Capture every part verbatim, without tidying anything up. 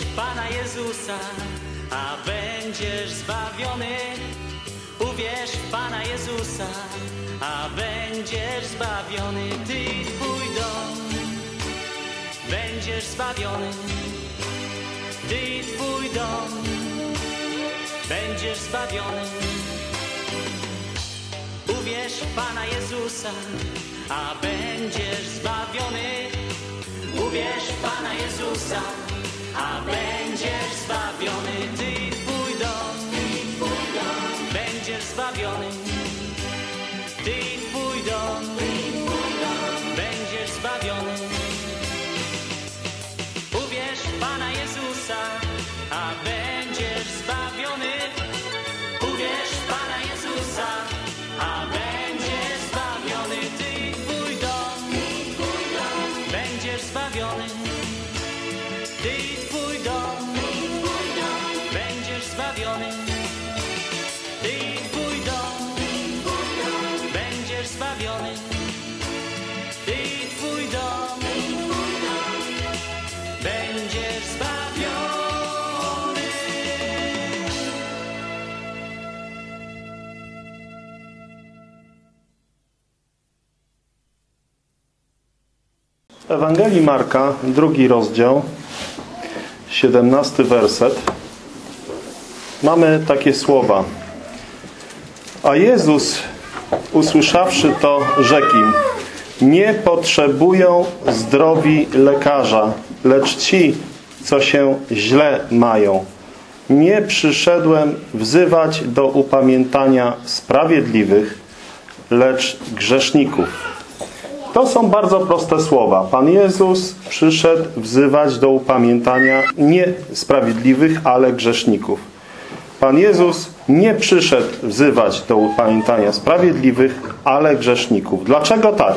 Uwierz w Pana Jezusa, a będziesz zbawiony. Uwierz w Pana Jezusa, a będziesz zbawiony. Ty i twój dom, będziesz zbawiony. Ty i twój dom, będziesz zbawiony. Uwierz w Pana Jezusa, a będziesz zbawiony. Uwierz w Pana Jezusa, a będziesz zbawiony. Ty i twój dom, ty i twój dom, będziesz zbawiony. Ty i twój dom, ty i twój dom, będziesz zbawiony. Uwierz w Pana Jezusa, a będziesz zbawiony. Uwierz w Pana Jezusa, a będziesz zbawiony. Ty i twój dom, ty i twój dom, będziesz zbawiony. Ty i twój dom, ty i twój dom, będziesz zbawiony. Ty i twój dom, ty i twój dom, będziesz zbawiony. Ty i twój dom, ty i twój dom, będziesz zbawiony. W Ewangelii Marka, drugi rozdział, siedemnasty werset, mamy takie słowa: a Jezus, usłyszawszy to, rzekł im: nie potrzebują zdrowi lekarza, lecz ci, co się źle mają. Nie przyszedłem wzywać do upamiętania sprawiedliwych, lecz grzeszników. To są bardzo proste słowa. Pan Jezus przyszedł wzywać do upamiętania nie sprawiedliwych, ale grzeszników. Pan Jezus nie przyszedł wzywać do upamiętania sprawiedliwych, ale grzeszników. Dlaczego tak?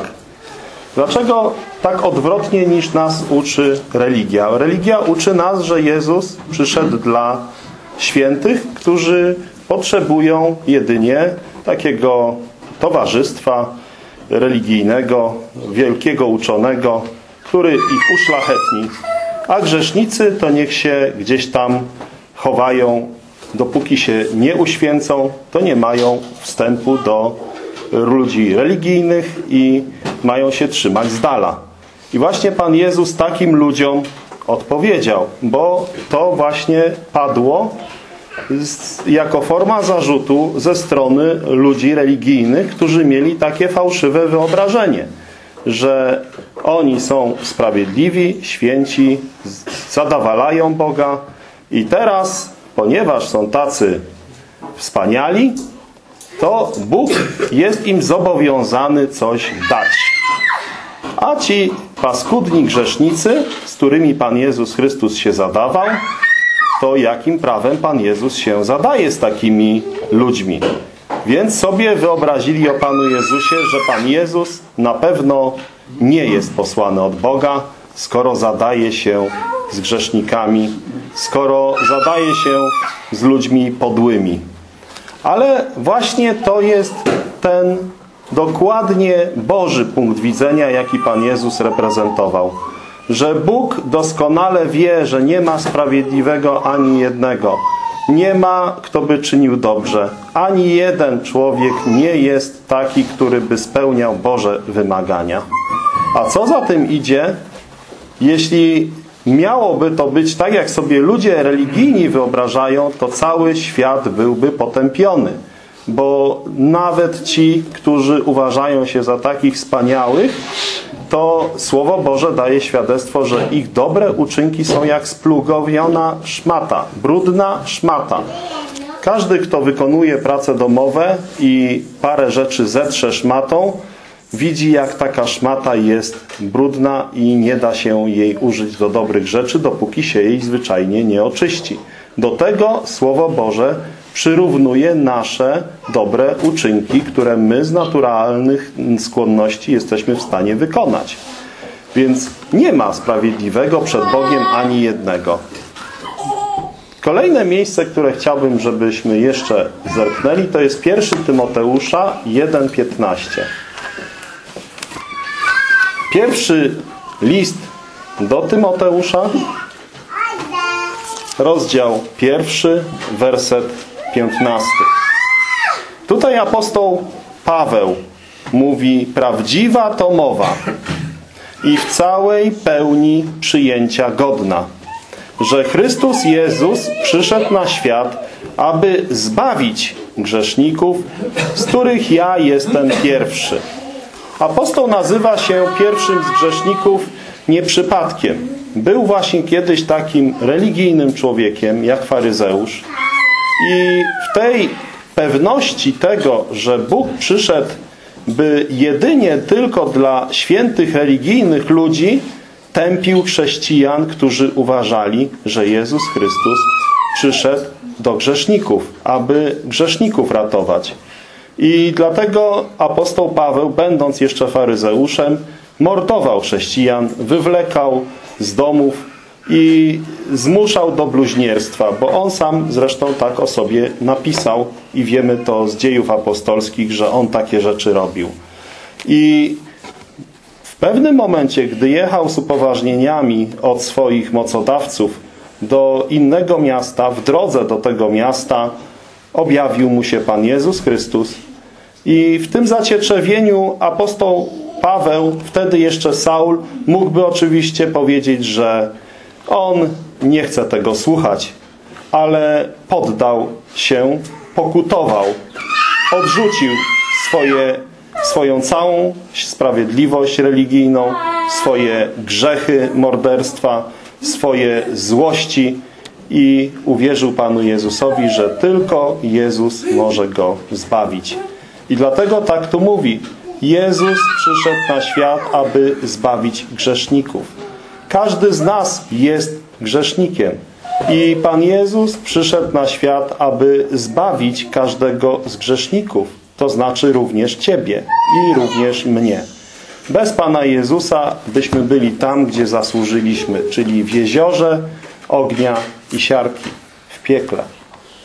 Dlaczego tak odwrotnie niż nas uczy religia? Religia uczy nas, że Jezus przyszedł dla świętych, którzy potrzebują jedynie takiego towarzystwa religijnego, wielkiego uczonego, który ich uszlachetni. A grzesznicy to niech się gdzieś tam chowają, dopóki się nie uświęcą, to nie mają wstępu do ludzi religijnych i mają się trzymać z dala. I właśnie Pan Jezus takim ludziom odpowiedział, bo to właśnie padło jako forma zarzutu ze strony ludzi religijnych, którzy mieli takie fałszywe wyobrażenie, że oni są sprawiedliwi, święci, zadowalają Boga i teraz, ponieważ są tacy wspaniali, to Bóg jest im zobowiązany coś dać. A ci paskudni grzesznicy, z którymi Pan Jezus Chrystus się zadawał, to jakim prawem Pan Jezus się zadaje z takimi ludźmi. Więc sobie wyobrazili o Panu Jezusie, że Pan Jezus na pewno nie jest posłany od Boga, skoro zadaje się z grzesznikami, skoro zadaje się z ludźmi podłymi. Ale właśnie to jest ten dokładnie Boży punkt widzenia, jaki Pan Jezus reprezentował. Że Bóg doskonale wie, że nie ma sprawiedliwego ani jednego. Nie ma, kto by czynił dobrze. Ani jeden człowiek nie jest taki, który by spełniał Boże wymagania. A co za tym idzie, jeśli miałoby to być tak, jak sobie ludzie religijni wyobrażają, to cały świat byłby potępiony. Bo nawet ci, którzy uważają się za takich wspaniałych, to Słowo Boże daje świadectwo, że ich dobre uczynki są jak splugowiona szmata, brudna szmata. Każdy, kto wykonuje prace domowe i parę rzeczy zetrze szmatą, widzi, jak taka szmata jest brudna i nie da się jej użyć do dobrych rzeczy, dopóki się jej zwyczajnie nie oczyści. Do tego Słowo Boże przyrównuje nasze dobre uczynki, które my z naturalnych skłonności jesteśmy w stanie wykonać. Więc nie ma sprawiedliwego przed Bogiem ani jednego. Kolejne miejsce, które chciałbym, żebyśmy jeszcze zerknęli, to jest pierwszy Tymoteusza jeden piętnaście. Pierwszy list do Tymoteusza, rozdział pierwszy, werset piętnasty. Tutaj apostoł Paweł mówi: prawdziwa to mowa i w całej pełni przyjęcia godna, że Chrystus Jezus przyszedł na świat, aby zbawić grzeszników, z których ja jestem pierwszy. Apostoł nazywa się pierwszym z grzeszników nie przypadkiem. Był właśnie kiedyś takim religijnym człowiekiem jak faryzeusz i w tej pewności tego, że Bóg przyszedł, by jedynie tylko dla świętych religijnych ludzi tępił chrześcijan, którzy uważali, że Jezus Chrystus przyszedł do grzeszników, aby grzeszników ratować. I dlatego apostoł Paweł, będąc jeszcze faryzeuszem, mordował chrześcijan, wywlekał z domów i zmuszał do bluźnierstwa, bo on sam zresztą tak o sobie napisał i wiemy to z dziejów apostolskich, że on takie rzeczy robił. I w pewnym momencie, gdy jechał z upoważnieniami od swoich mocodawców do innego miasta, w drodze do tego miasta objawił mu się Pan Jezus Chrystus i w tym zacieczewieniu apostoł Paweł, wtedy jeszcze Saul, mógłby oczywiście powiedzieć, że on nie chce tego słuchać, ale poddał się, pokutował, odrzucił swoje, swoją całą sprawiedliwość religijną, swoje grzechy, morderstwa, swoje złości i uwierzył Panu Jezusowi, że tylko Jezus może go zbawić. I dlatego tak tu mówi: Jezus przyszedł na świat, aby zbawić grzeszników. Każdy z nas jest grzesznikiem i Pan Jezus przyszedł na świat, aby zbawić każdego z grzeszników, to znaczy również ciebie i również mnie. Bez Pana Jezusa byśmy byli tam, gdzie zasłużyliśmy, czyli w jeziorze ognia i siarki, w piekle.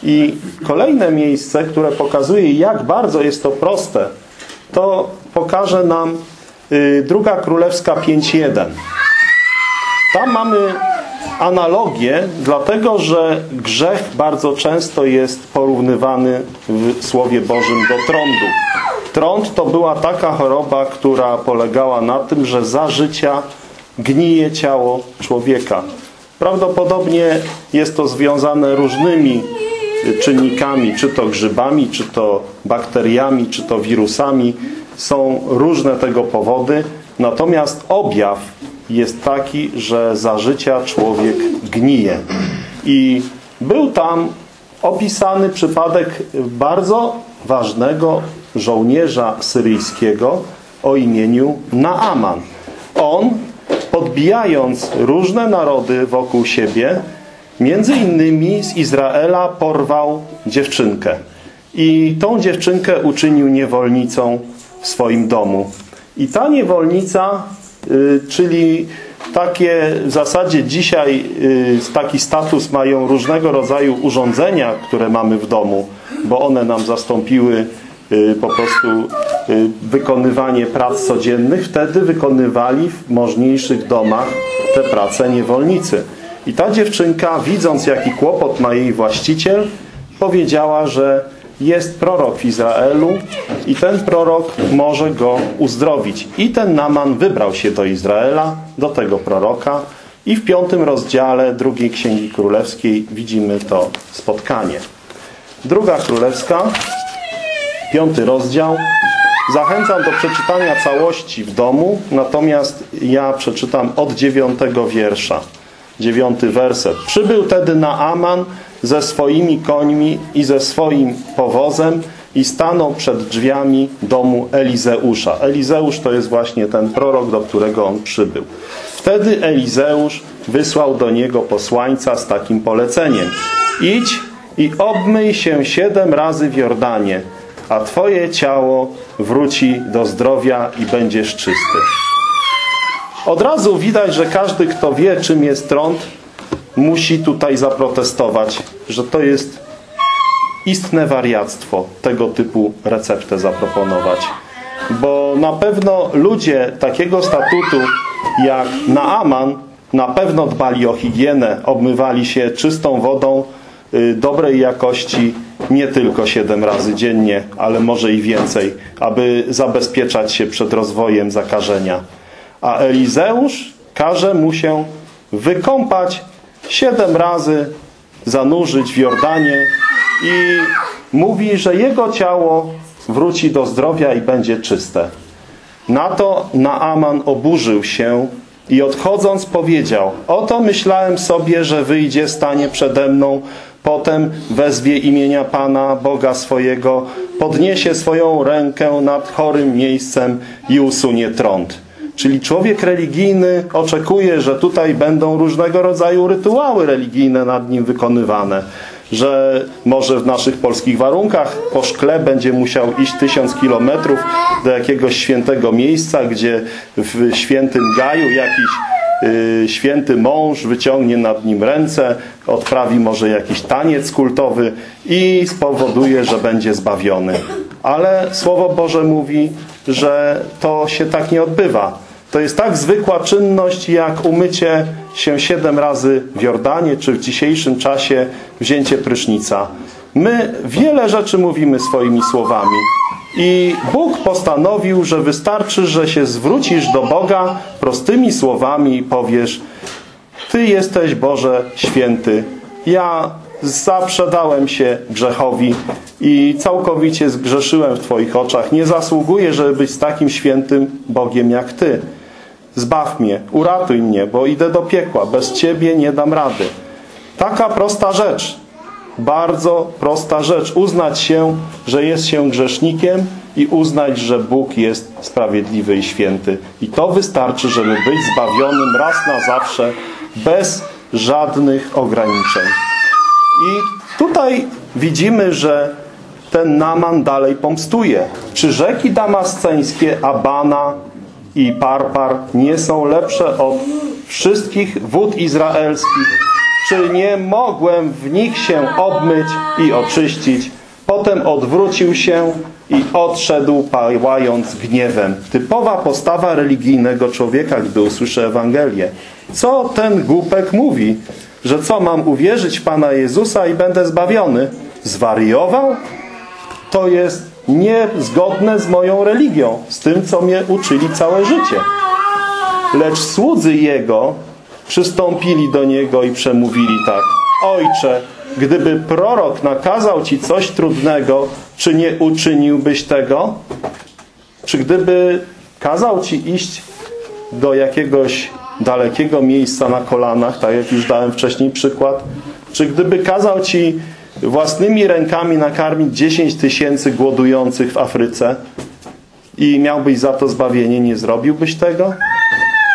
I kolejne miejsce, które pokazuje, jak bardzo jest to proste, to pokaże nam Druga Królewska pięć jeden. Tam mamy analogię, dlatego że grzech bardzo często jest porównywany w Słowie Bożym do trądu. Trąd to była taka choroba, która polegała na tym, że za życia gnije ciało człowieka. Prawdopodobnie jest to związane różnymi czynnikami, czy to grzybami, czy to bakteriami, czy to wirusami. Są różne tego powody, natomiast objaw jest taki, że za życia człowiek gnije. I był tam opisany przypadek bardzo ważnego żołnierza syryjskiego o imieniu Naaman. On, podbijając różne narody wokół siebie, między innymi z Izraela, porwał dziewczynkę i tą dziewczynkę uczynił niewolnicą w swoim domu. I ta niewolnica, czyli takie w zasadzie dzisiaj taki status mają różnego rodzaju urządzenia, które mamy w domu, bo one nam zastąpiły po prostu wykonywanie prac codziennych. Wtedy wykonywali w możniejszych domach te prace niewolnicy. I ta dziewczynka, widząc jaki kłopot ma jej właściciel, powiedziała, że jest prorok w Izraelu i ten prorok może go uzdrowić. I ten Naaman wybrał się do Izraela, do tego proroka i w piątym rozdziale drugiej Księgi Królewskiej widzimy to spotkanie. Druga Królewska, piąty rozdział. Zachęcam do przeczytania całości w domu, natomiast ja przeczytam od dziewiątego wiersza. Dziewiąty werset. Przybył tedy Naaman ze swoimi końmi i ze swoim powozem i stanął przed drzwiami domu Elizeusza. Elizeusz to jest właśnie ten prorok, do którego on przybył. Wtedy Elizeusz wysłał do niego posłańca z takim poleceniem: idź i obmyj się siedem razy w Jordanie, a twoje ciało wróci do zdrowia i będziesz czysty. Od razu widać, że każdy, kto wie, czym jest trąd, musi tutaj zaprotestować, że to jest istne wariactwo tego typu receptę zaproponować. Bo na pewno ludzie takiego statutu jak Naaman na pewno dbali o higienę, obmywali się czystą wodą dobrej jakości nie tylko siedem razy dziennie, ale może i więcej, aby zabezpieczać się przed rozwojem zakażenia. A Elizeusz każe mu się wykąpać siedem razy, zanurzyć w Jordanie i mówi, że jego ciało wróci do zdrowia i będzie czyste. Na to Naaman oburzył się i odchodząc powiedział: oto myślałem sobie, że wyjdzie, stanie przede mną, potem wezwie imienia Pana, Boga swojego, podniesie swoją rękę nad chorym miejscem i usunie trąd. Czyli człowiek religijny oczekuje, że tutaj będą różnego rodzaju rytuały religijne nad nim wykonywane, że może w naszych polskich warunkach po szkle będzie musiał iść tysiąc kilometrów do jakiegoś świętego miejsca, gdzie w świętym gaju jakiś yy, święty mąż wyciągnie nad nim ręce, odprawi może jakiś taniec kultowy i spowoduje, że będzie zbawiony. Ale Słowo Boże mówi, że to się tak nie odbywa. To jest tak zwykła czynność jak umycie się siedem razy w Jordanie, czy w dzisiejszym czasie wzięcie prysznica. My wiele rzeczy mówimy swoimi słowami i Bóg postanowił, że wystarczy, że się zwrócisz do Boga prostymi słowami i powiesz: Ty jesteś, Boże, święty. Ja zaprzedałem się grzechowi i całkowicie zgrzeszyłem w Twoich oczach. Nie zasługuję, żeby być takim świętym Bogiem jak Ty. Zbaw mnie, uratuj mnie, bo idę do piekła. Bez Ciebie nie dam rady. Taka prosta rzecz, bardzo prosta rzecz. Uznać się, że jest się grzesznikiem i uznać, że Bóg jest sprawiedliwy i święty. I to wystarczy, żeby być zbawionym raz na zawsze, bez żadnych ograniczeń. I tutaj widzimy, że ten Naaman dalej pomstuje. Czy rzeki damasceńskie Abana i Parpar nie są lepsze od wszystkich wód izraelskich? Czy nie mogłem w nich się obmyć i oczyścić? Potem odwrócił się i odszedł, pałając gniewem. Typowa postawa religijnego człowieka, gdy usłyszy Ewangelię. Co ten głupek mówi? Że co, mam uwierzyć w Pana Jezusa i będę zbawiony? Zwariował? To jest niezgodne z moją religią, z tym, co mnie uczyli całe życie. Lecz słudzy Jego przystąpili do Niego i przemówili tak: Ojcze, gdyby prorok nakazał Ci coś trudnego, czy nie uczyniłbyś tego? Czy gdyby kazał Ci iść do jakiegoś dalekiego miejsca na kolanach, tak jak już dałem wcześniej przykład, czy gdyby kazał Ci własnymi rękami nakarmić dziesięć tysięcy głodujących w Afryce i miałbyś za to zbawienie, nie zrobiłbyś tego?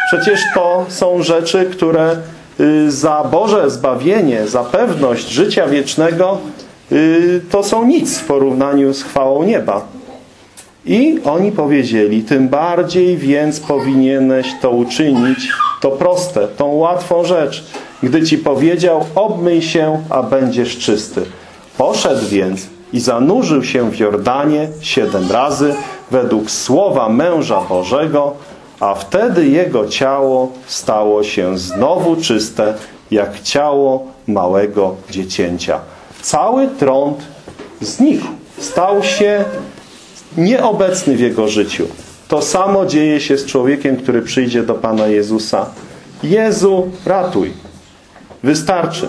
Przecież to są rzeczy, które za Boże zbawienie, za pewność życia wiecznego to są nic w porównaniu z chwałą nieba. I oni powiedzieli: tym bardziej więc powinieneś to uczynić, to proste, tą łatwą rzecz, gdy Ci powiedział: obmyj się, a będziesz czysty. Poszedł więc i zanurzył się w Jordanie siedem razy według słowa męża Bożego, a wtedy jego ciało stało się znowu czyste, jak ciało małego dziecięcia. Cały trąd znikł, stał się nieobecny w jego życiu. To samo dzieje się z człowiekiem, który przyjdzie do Pana Jezusa. Jezu, ratuj. Wystarczy.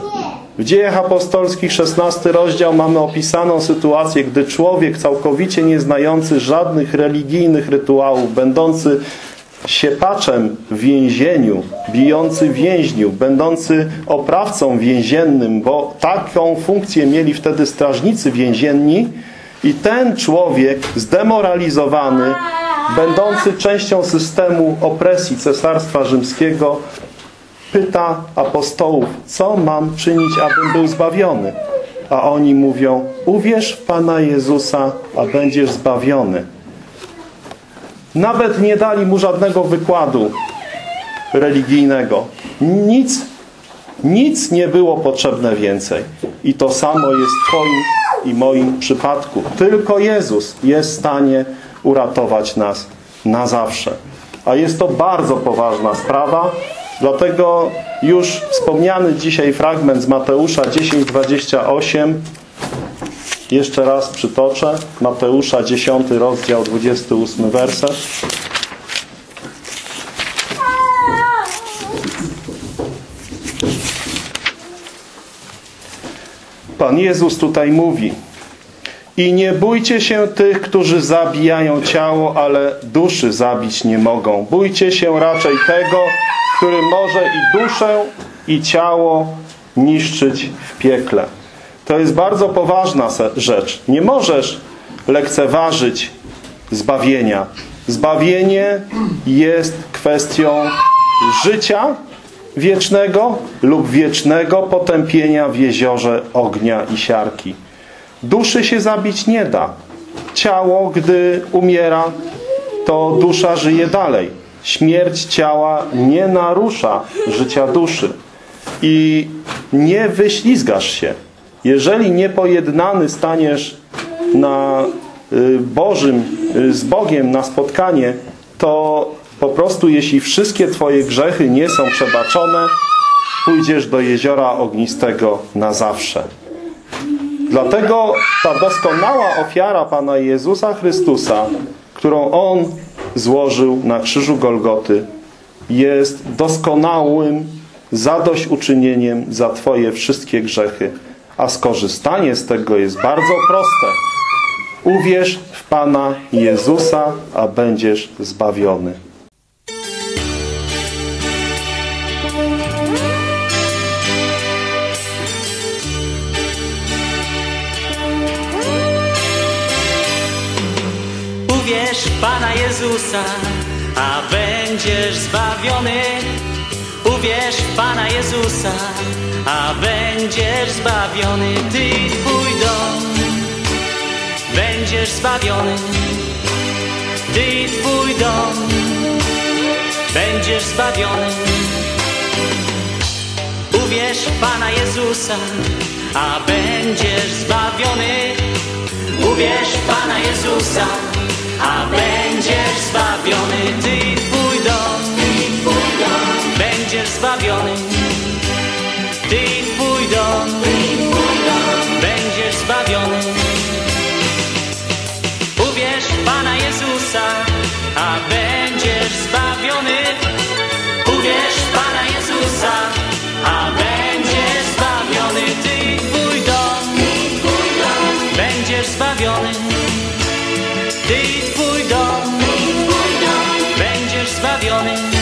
W Dziejach Apostolskich szesnasty rozdział mamy opisaną sytuację, gdy człowiek całkowicie nieznający żadnych religijnych rytuałów, będący siepaczem w więzieniu, bijący więźniów, będący oprawcą więziennym, bo taką funkcję mieli wtedy strażnicy więzienni, i ten człowiek zdemoralizowany, będący częścią systemu opresji Cesarstwa Rzymskiego, pyta apostołów: co mam czynić, abym był zbawiony? A oni mówią: uwierz w Pana Jezusa, a będziesz zbawiony. Nawet nie dali mu żadnego wykładu religijnego. Nic, nic nie było potrzebne więcej. I to samo jest w Twoim i moim przypadku. Tylko Jezus jest w stanie uratować nas na zawsze. A jest to bardzo poważna sprawa, Dlatego już wspomniany dzisiaj fragment z Mateusza dziesięć dwadzieścia osiem jeszcze raz przytoczę. Mateusza dziesiąty rozdział, dwudziesty ósmy werset. Pan Jezus tutaj mówi: i nie bójcie się tych, którzy zabijają ciało, ale duszy zabić nie mogą. Bójcie się raczej tego, który może i duszę, i ciało niszczyć w piekle. To jest bardzo poważna rzecz. Nie możesz lekceważyć zbawienia. Zbawienie jest kwestią życia wiecznego lub wiecznego potępienia w jeziorze ognia i siarki. Duszy się zabić nie da. Ciało, gdy umiera, to dusza żyje dalej. Śmierć ciała nie narusza życia duszy. I nie wyślizgasz się. Jeżeli niepojednany staniesz na Bożym, z Bogiem na spotkanie, to po prostu jeśli wszystkie twoje grzechy nie są przebaczone, pójdziesz do jeziora ognistego na zawsze. Dlatego ta doskonała ofiara Pana Jezusa Chrystusa, którą On złożył na krzyżu Golgoty, jest doskonałym zadośćuczynieniem za twoje wszystkie grzechy. A skorzystanie z tego jest bardzo proste. Uwierz w Pana Jezusa, a będziesz zbawiony. Uwierz w Pana Jezusa, a będziesz zbawiony. Uwierz w Pana Jezusa, a będziesz zbawiony. Ty i twój dom, będziesz zbawiony. Ty i twój dom, będziesz zbawiony. Uwierz w Pana Jezusa, a będziesz zbawiony. Uwierz w Pana Jezusa, a będziesz zbawiony. Ty i twój dom, będziesz zbawiony. Ty i twój dom, będziesz zbawiony. Uwierz w Pana Jezusa, a będziesz zbawiony. Uwierz w Pana Jezusa, a będziesz zbawiony. Ty i twój dom, będziesz zbawiony. Ty i twój dom, będziesz zbawiony.